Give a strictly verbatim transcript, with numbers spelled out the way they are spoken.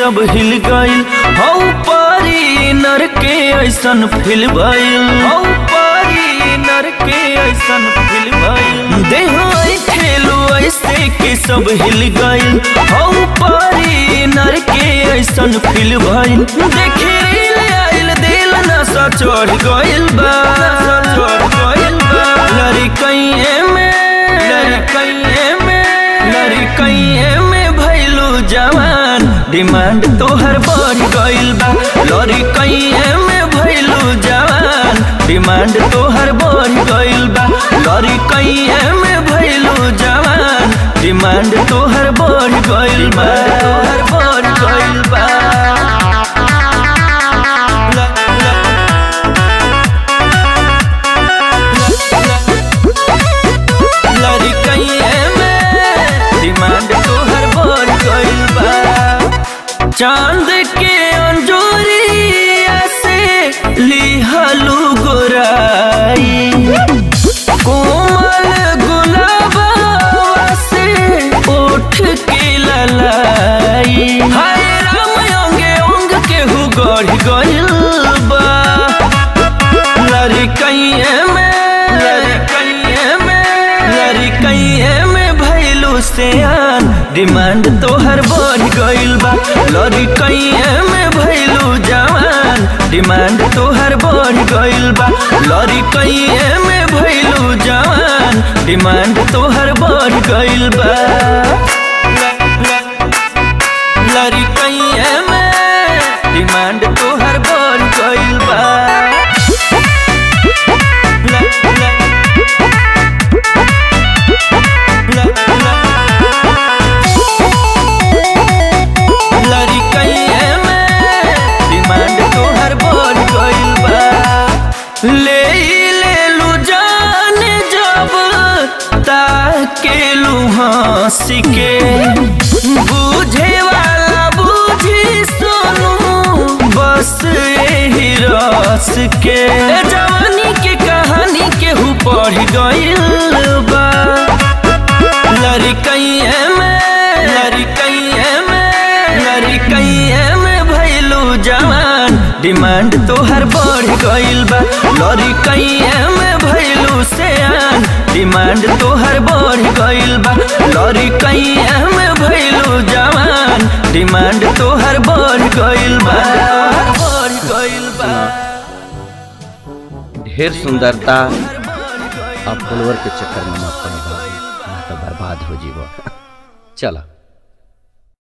सब हिल गइल हौ परी नर के ऐसन फील भइल हौ परी नर के ऐसन फील भइल देह खेलो ऐसे के सब हिल गइल हौ परी नर के ऐसन फील भइल देखे रे आइल दिल ना सा चढ़ गइल बा चढ़ गइल बा लड़कई एमे लड़कई एमे लड़कई एमे भइलू जवान डिमांड तोहर बढ़ गइल बा लड़कई एमे भइलू जवान डिमांड तोहर बढ़ गइल बा लड़कई एमे भइलू जवान डिमांड तोहर बढ़ गइल बा तोहर बढ़ गइल बा चांद के अंजोरिया से लिहलू गोराई कोमल गुलाबवा से ओठ के ललाई हाय राम अंगे अंग केहू गढ़ गइल बा लड़कई एमे लड़कई एमे लड़कई एमे भइलू सियान डिमांड तोहर बढ़ गइल बा लड़कई एमे भइलू जवान डिमांड तोहर बढ़ गइल बा लड़कई एमे भइलू जवान डिमांड तोहर बढ़ गइल बा लड़कई एमे डिमांड तोहर बढ़ गइल बा हंसी के बुझे वाला बुझी सोनू बस यही रस के जवानी के कहानी केहू पढ़ गइल बा लड़कई एमे लड़कई एमे लड़कई एमे भइलू जवान डिमांड तोहर बढ़ गइल बा लड़कई एमे भइलू सियान डिमांड तोहर बढ़ गइल बा लड़कई एमे भइलू जवान डिमांड तोहर बढ़ गइल बा बढ़ गइल बा ढेर सुंदरता अब फॉलोअर के चक्कर में मत पड़ बर्बाद हो जीव चला।